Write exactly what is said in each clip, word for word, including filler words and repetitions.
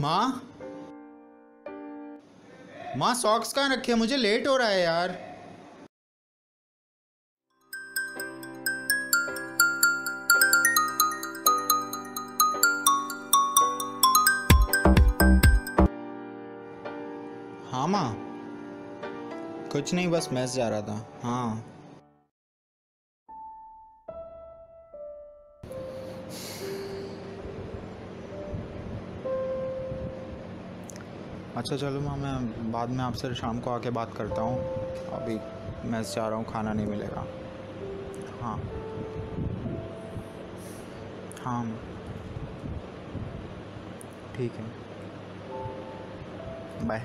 माँ माँ सॉक्स कहाँ रखे? मुझे लेट हो रहा है यार। हाँ माँ, कुछ नहीं, बस मैस जा रहा था। हाँ अच्छा चलो माँ, मैं बाद में आपसे शाम को आके बात करता हूँ, अभी मैं जा रहा हूँ, खाना नहीं मिलेगा। हाँ हाँ ठीक है, बाय।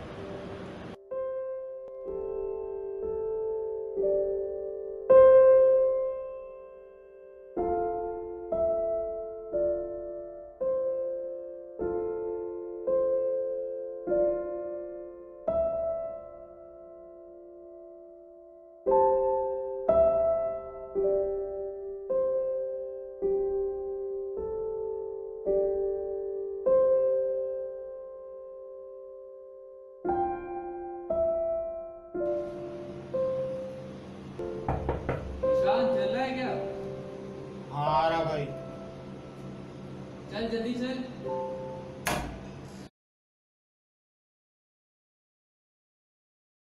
चल जल्दी चल।